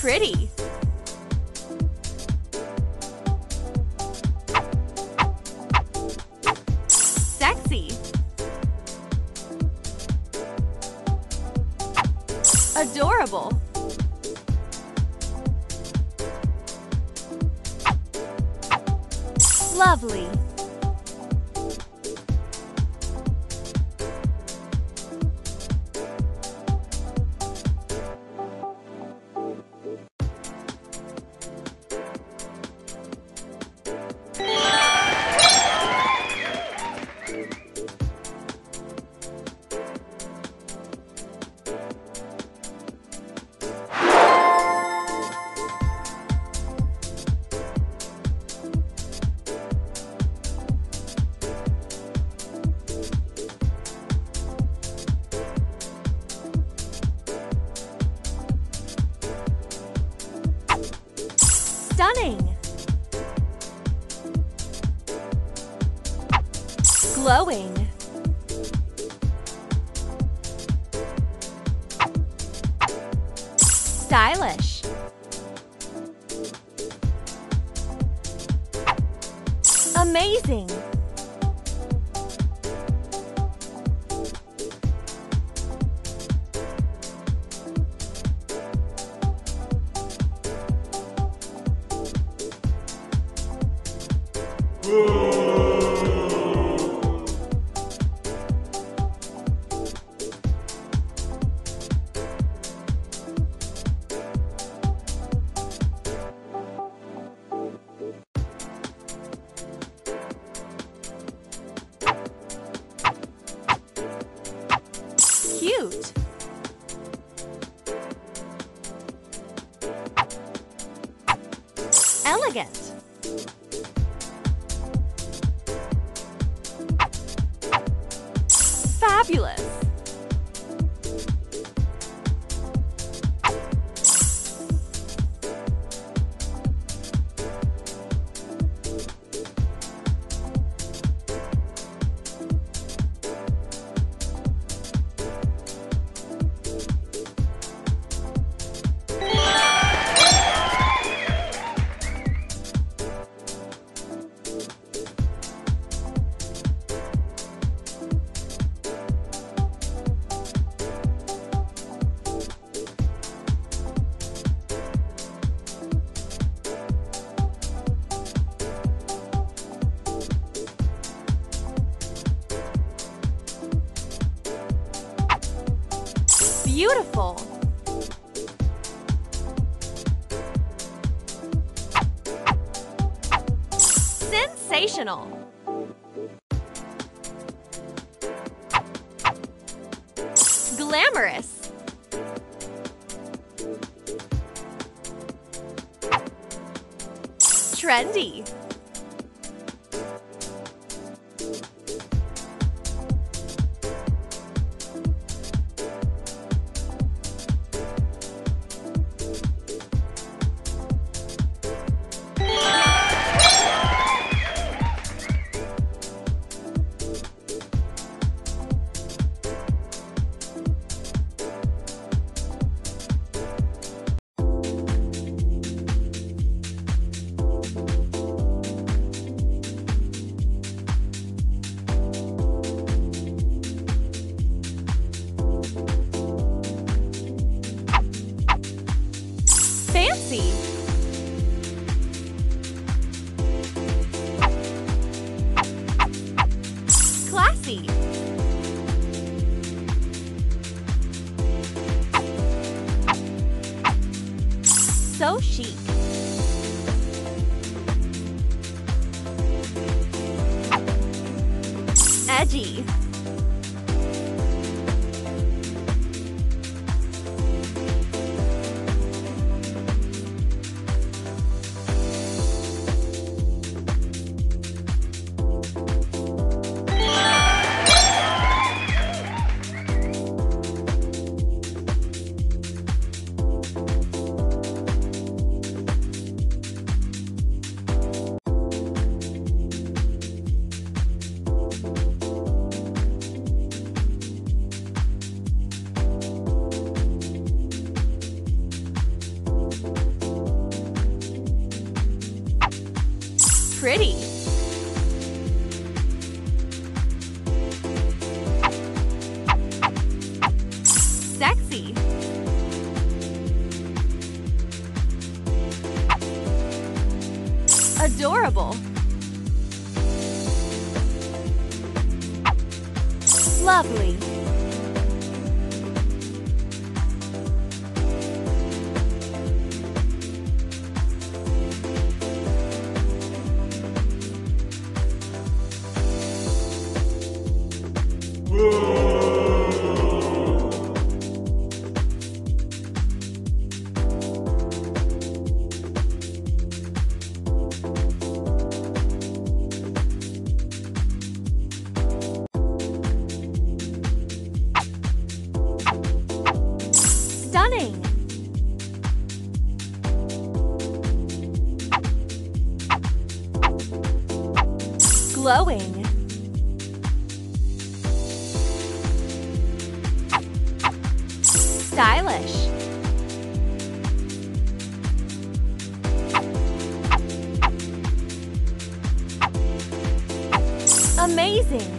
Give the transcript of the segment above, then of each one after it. Pretty. Sexy. Adorable. Lovely. Stunning. Glowing. Stylish. Amazing. Cute. Elegant. Fabulous. Beautiful. Sensational. Glamorous. Trendy. Fancy. Classy. So chic. Edgy. Lovely. Stunning. Glowing. Stylish. Amazing.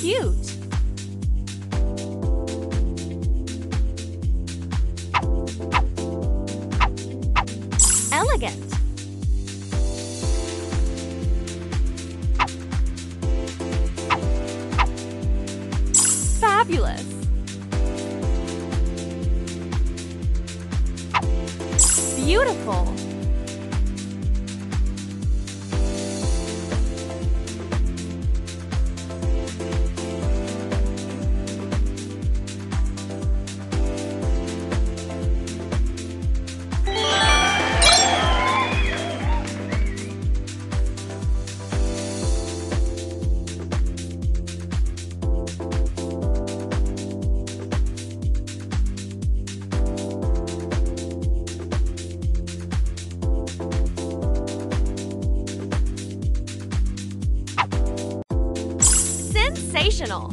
Cute. Elegant. Fabulous. Beautiful. Sensational.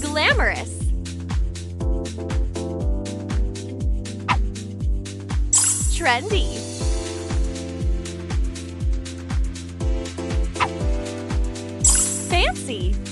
Glamorous. Trendy. Fancy.